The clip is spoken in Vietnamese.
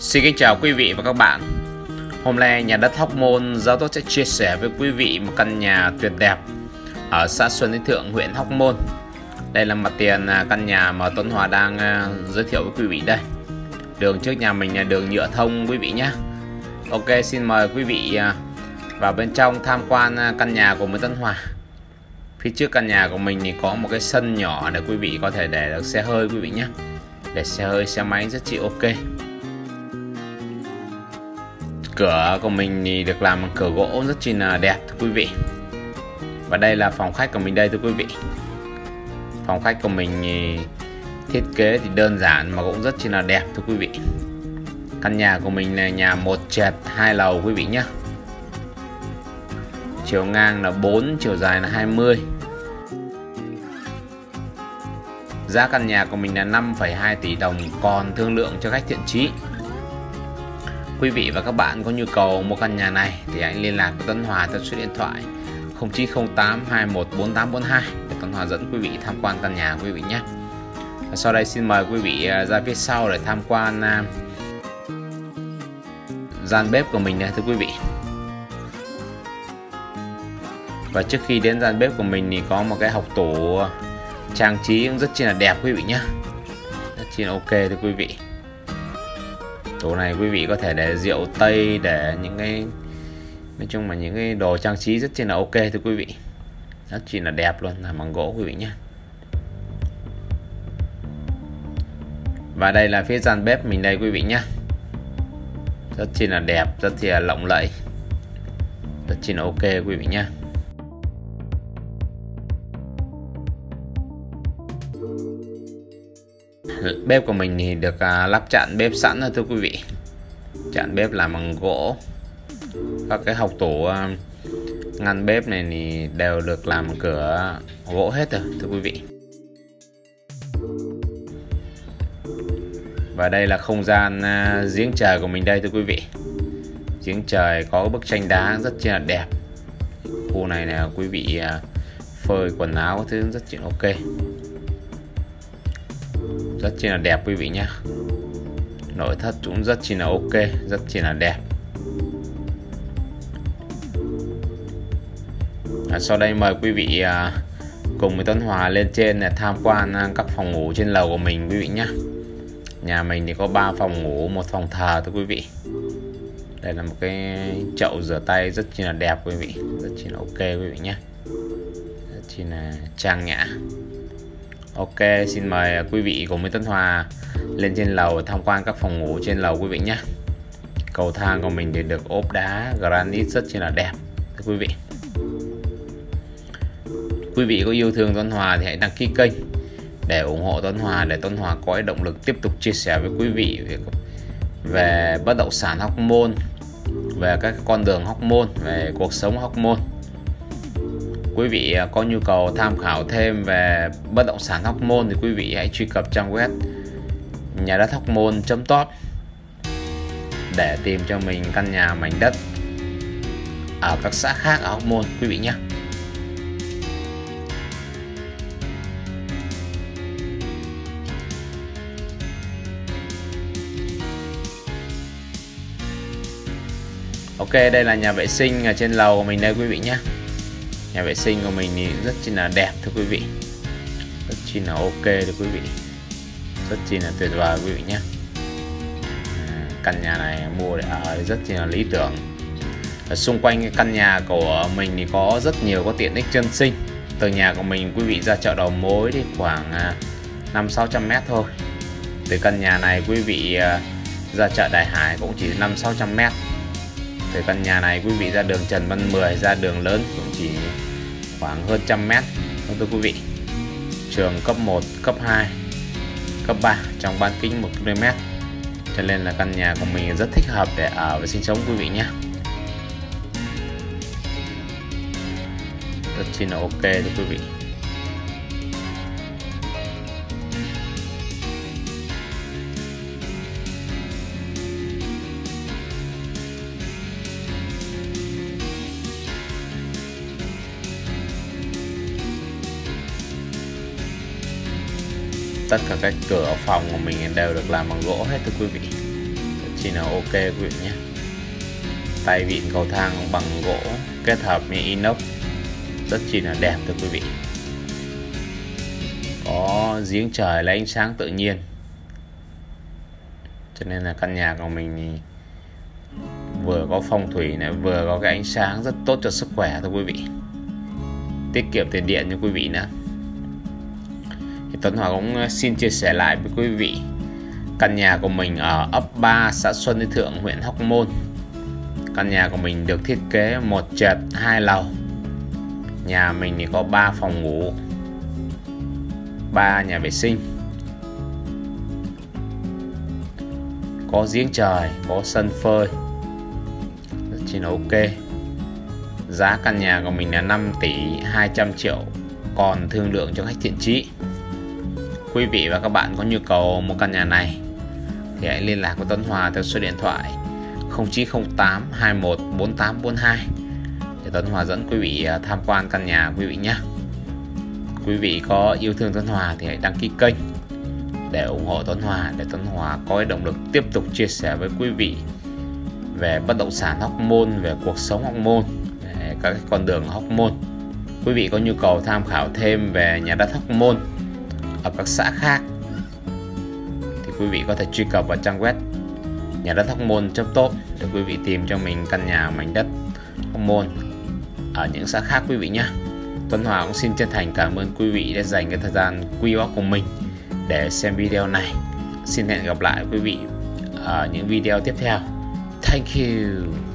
Xin kính chào quý vị và các bạn. Hôm nay nhà đất Hóc Môn, Giáo Tốt sẽ chia sẻ với quý vị một căn nhà tuyệt đẹp ở xã Xuân Thới Thượng, huyện Hóc Môn. Đây là mặt tiền căn nhà mà Tuấn Hòa đang giới thiệu với quý vị đây. Đường trước nhà mình là đường nhựa thông quý vị nhé. Ok, xin mời quý vị vào bên trong tham quan căn nhà của mình Tuấn Hòa. Phía trước căn nhà của mình thì có một cái sân nhỏ để quý vị có thể để được xe hơi quý vị nhé. Để xe hơi, xe máy rất chi ok. Cửa của mình thì được làm bằng cửa gỗ rất chi là đẹp thưa quý vị. Và đây là phòng khách của mình đây thưa quý vị. Phòng khách của mình thì thiết kế thì đơn giản mà cũng rất chi là đẹp thưa quý vị. Căn nhà của mình là nhà một trệt hai lầu quý vị nhé. Chiều ngang là 4, chiều dài là 20. Giá căn nhà của mình là 5,2 tỷ đồng, còn thương lượng cho khách thiện chí. Quý vị và các bạn có nhu cầu mua căn nhà này thì hãy liên lạc với Tuấn Hòa theo số điện thoại 0908214842 để Tuấn Hòa dẫn quý vị tham quan căn nhà quý vị nhé. Và sau đây xin mời quý vị ra phía sau để tham quan gian bếp của mình nha thưa quý vị. Và trước khi đến gian bếp của mình thì có một cái hộc tủ trang trí cũng rất chi là đẹp quý vị nhé. Rất chi là ok thưa quý vị. Tủ này quý vị có thể để rượu tây, để những cái nói chung là những cái đồ trang trí rất chi là ok thưa quý vị. Rất chi là đẹp luôn, là bằng gỗ quý vị nhé. Và đây là phía gian bếp mình đây quý vị nhé. Rất chi là đẹp, rất chi là lộng lẫy. Rất chi là ok quý vị nhé. Bếp của mình thì được lắp chặn bếp sẵn rồi thưa quý vị. Chặn bếp làm bằng gỗ. Các cái hộc tủ ngăn bếp này thì đều được làm bằng cửa gỗ hết rồi thưa quý vị. Và đây là không gian giếng trời của mình đây thưa quý vị. Giếng trời có bức tranh đá rất là đẹp. Khu này là quý vị phơi quần áo thứ rất là ok. Rất chi là đẹp quý vị nhé. Nội thất cũng rất chi là ok, rất chi là đẹp. Sau đây mời quý vị cùng với Tuấn Hòa lên trên để tham quan các phòng ngủ trên lầu của mình quý vị nhé. Nhà mình thì có 3 phòng ngủ, một phòng thờ thưa quý vị. Đây là một cái chậu rửa tay rất chi là đẹp quý vị, rất chi là ok quý vị nhé. Rất chi là trang nhã. Ok, xin mời quý vị cùng với Tuấn Hòa lên trên lầu tham quan các phòng ngủ trên lầu quý vị nhé. Cầu thang của mình thì được ốp đá granite rất là đẹp thưa quý vị. Quý vị có yêu thương Tuấn Hòa thì hãy đăng ký kênh để ủng hộ Tuấn Hòa, để Tuấn Hòa có động lực tiếp tục chia sẻ với quý vị về bất động sản Hóc Môn, về các con đường Hóc Môn, về cuộc sống Hóc Môn. Quý vị có nhu cầu tham khảo thêm về bất động sản Hóc Môn thì quý vị hãy truy cập trang web nhà đất Hóc Môn.top để tìm cho mình căn nhà mảnh đất ở các xã khác ở Hóc Môn quý vị nhé. Ok, đây là nhà vệ sinh ở trên lầu của mình đây quý vị nhé. Nhà vệ sinh của mình thì rất chi là đẹp thưa quý vị. Rất chi là ok thưa quý vị. Rất chi là tuyệt vời quý vị nhé. Căn nhà này mua để ở rất chi là lý tưởng. Ở xung quanh cái căn nhà của mình thì có rất nhiều có tiện ích dân sinh. Từ nhà của mình quý vị ra chợ Đầu Mối thì khoảng 500-600 m thôi. Từ căn nhà này quý vị ra chợ Đại Hải cũng chỉ 500-600 m. Từ căn nhà này quý vị ra đường Trần Văn 10, ra đường lớn cũng chỉ khoảng hơn 100 m thôi thưa quý vị. Trường cấp 1, cấp 2, cấp 3 trong bán kính 1 km. Cho nên là căn nhà của mình rất thích hợp để ở và sinh sống quý vị nhé. Rất chi là ok thưa quý vị. Tất cả các cửa phòng của mình đều được làm bằng gỗ hết thưa quý vị. Rất chỉ là ok quý vị nhé. Tay vịn cầu thang bằng gỗ kết hợp với inox, rất chỉ là đẹp thưa quý vị. Có giếng trời lấy ánh sáng tự nhiên, cho nên là căn nhà của mình vừa có phong thủy này, vừa có cái ánh sáng rất tốt cho sức khỏe thưa quý vị, tiết kiệm tiền điện cho quý vị nữa. Thì Tuấn Hòa cũng xin chia sẻ lại với quý vị căn nhà của mình ở ấp 3 xã Xuân Thới Thượng, huyện Hóc Môn. Căn nhà của mình được thiết kế một trệt hai lầu. Nhà mình thì có 3 phòng ngủ, 3 nhà vệ sinh, có giếng trời, có sân phơi, chỉ là ok. Giá căn nhà của mình là 5 tỷ 200 triệu, còn thương lượng cho khách thiện chí. Quý vị và các bạn có nhu cầu một căn nhà này thì hãy liên lạc với Tuấn Hòa theo số điện thoại 0908 21 48 42 để Tuấn Hòa dẫn quý vị tham quan căn nhà quý vị nhé. Quý vị có yêu thương Tuấn Hòa thì hãy đăng ký kênh để ủng hộ Tuấn Hòa, để Tuấn Hòa có động lực tiếp tục chia sẻ với quý vị về bất động sản Hóc Môn, về cuộc sống Hóc Môn, các con đường Hóc Môn. Quý vị có nhu cầu tham khảo thêm về nhà đất Hóc Môn ở các xã khác thì quý vị có thể truy cập vào trang web nhà đất Hóc Môn.top để quý vị tìm cho mình căn nhà mảnh đất Hóc Môn ở những xã khác quý vị nhé. Tuấn Hòa cũng xin chân thành cảm ơn quý vị đã dành cái thời gian quý báu của mình để xem video này. Xin hẹn gặp lại quý vị ở những video tiếp theo. Thank you.